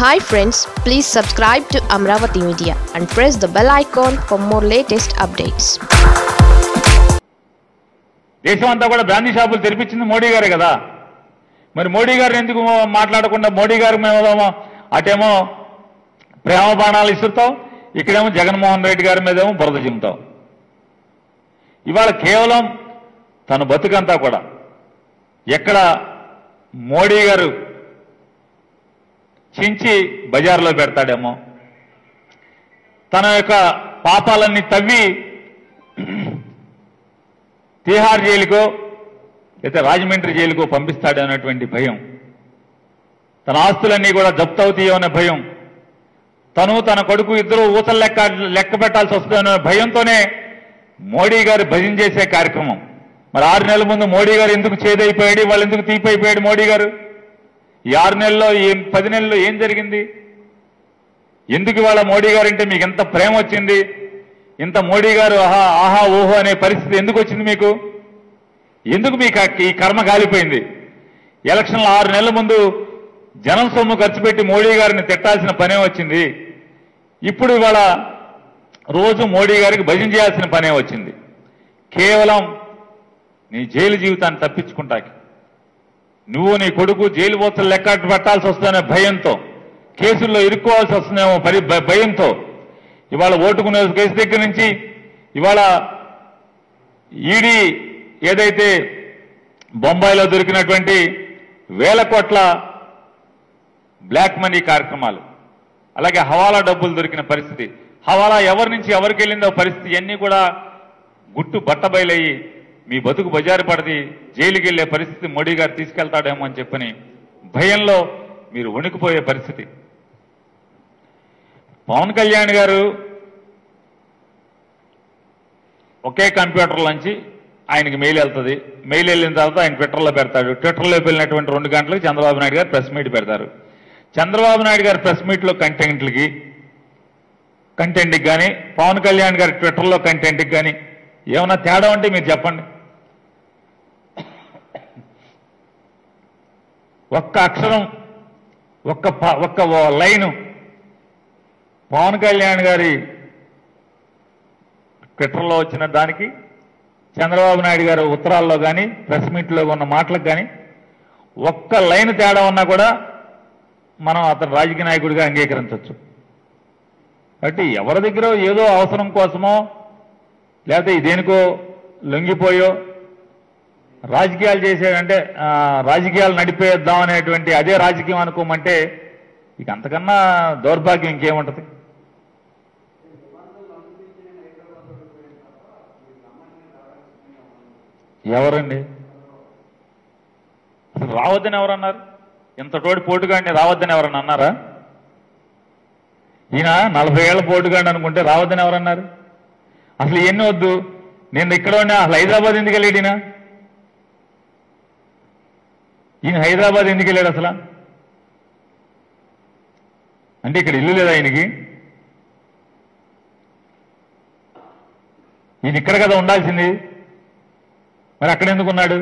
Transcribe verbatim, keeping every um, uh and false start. Hi friends, please subscribe to Amaravathi Media and press the bell icon for more latest updates. Deshanta kuda brandi shopulu teripichindi Modi gare kada. Mari Modi garu enduku maatladakunda Modi garu memo atemo prema baanalu istutav ikkademo Jagan Mohan Reddy garu medemo barada chimtav. Ivala kevalam tanu batukanta kuda ekkada Modi garu చించి బజార్లో పెడతాడేమో, తన యొక్క పాపాలన్నీ తవ్వి తీహార్ జైలుకో లేదా రాజమండ్రి జైలుకో పంపిస్తాడు అనేటువంటి భయం, తన ఆస్తులన్నీ కూడా జప్తవుతాయో అనే భయం, తను తన కొడుకు ఇద్దరు ఊతలు లెక్క లెక్క పెట్టాల్సి వస్తుందనే భయంతోనే మోడీ గారు భజన చేసే కార్యక్రమం. మరి ఆరు నెలల ముందు మోడీ గారు ఎందుకు చేదైపోయాడు, వాళ్ళు ఎందుకు తీపైపోయాడు మోడీ గారు? ఈ ఆరు నెలల్లో ఏం పది నెలల్లో ఏం జరిగింది? ఎందుకు ఇవాళ మోడీ గారు అంటే మీకు ఎంత ప్రేమ వచ్చింది? ఇంత మోడీ గారు ఆహా ఆహా ఓహో అనే పరిస్థితి ఎందుకు వచ్చింది మీకు? ఎందుకు మీకు ఈ కర్మ కాలిపోయింది? ఎలక్షన్ల ఆరు నెలల ముందు జనం సొమ్ము ఖర్చు పెట్టి మోడీ గారిని తిట్టాల్సిన పనే వచ్చింది. ఇప్పుడు ఇవాళ రోజు మోడీ గారికి భజన చేయాల్సిన పనే వచ్చింది. కేవలం నీ జైలు జీవితాన్ని తప్పించుకుంటాకి, నువ్వు నీ కొడుకు జైలు బోతలు లెక్క పెట్టాల్సి వస్తుందనే భయంతో, కేసుల్లో ఇరుక్కోవాల్సి వస్తుందేమో పరి భయంతో, ఇవాళ ఓటుకునే కేసు దగ్గర నుంచి ఇవాళ ఈడీ ఏదైతే బొంబాయిలో దొరికినటువంటి వేల కోట్ల బ్లాక్ మనీ కార్యక్రమాలు, అలాగే హవాలా డబ్బులు దొరికిన పరిస్థితి, హవాలా ఎవరి నుంచి ఎవరికి వెళ్ళిందో పరిస్థితి, ఇవన్నీ కూడా గుట్టు బట్టబయలయ్యి మీ బతుకు బజారు పడది, జైలుకి వెళ్లే పరిస్థితి మోడీ గారు తీసుకెళ్తాడేమో అని చెప్పని భయంలో మీరు వణికిపోయే పరిస్థితి. పవన్ కళ్యాణ్ గారు ఒకే కంప్యూటర్ నుంచి ఆయనకి మెయిల్ వెళ్తుంది, మెయిల్ వెళ్ళిన తర్వాత ఆయన ట్విట్టర్లో పెడతాడు, ట్విట్టర్లో వెళ్ళినటువంటి రెండు గంటలకు చంద్రబాబు నాయుడు గారు ప్రెస్ మీట్ పెడతారు, చంద్రబాబు నాయుడు గారు ప్రెస్ మీట్లో కంటెంట్లకి కంటెంట్కి కానీ పవన్ కళ్యాణ్ గారి ట్విట్టర్లో కంటెంట్కి కానీ ఏమన్నా తేడా ఉంటే మీరు చెప్పండి. ఒక్క అక్షరం, ఒక్క ఒక్క లైను పవన్ కళ్యాణ్ గారి ట్విట్టర్లో వచ్చిన దానికి, చంద్రబాబు నాయుడు గారి ఉత్తరాల్లో కానీ ప్రెస్ మీట్లో ఉన్న మాటలకు కానీ ఒక్క లైన్ తేడా ఉన్నా కూడా మనం అతను రాజకీయ నాయకుడిగా అంగీకరించవచ్చు. కాబట్టి ఎవరి దగ్గర ఏదో అవసరం కోసమో లేకపోతే ఇదేనికో లొంగిపోయో రాజకీయాలు చేసేదంటే రాజకీయాలు నడిపేద్దాం అనేటువంటి అదే రాజకీయం అనుకోమంటే ఇక అంతకన్నా దౌర్భాగ్యం ఇంకేముంటుంది? ఎవరండి అసలు రావద్దని ఎవరన్నారు? ఇంత తోటి పోటుగాడిని రావద్దని ఎవరన్నా అన్నారా? ఈయన నలభై ఏళ్ళ పోటుగాడిని అనుకుంటే రావద్దని ఎవరన్నారు? అసలు ఎన్ని వద్దు, నేను ఇక్కడ ఉన్నా అసలు హైదరాబాద్ ఎందుకు వెళ్ళాడినా? ఈయన హైదరాబాద్ ఎందుకు వెళ్ళాడు అసలు? అంటే ఇక్కడ ఇల్లు లేదా ఆయనకి? ఈయన ఇక్కడ కదా ఉండాల్సింది, మరి అక్కడ ఎందుకున్నాడు?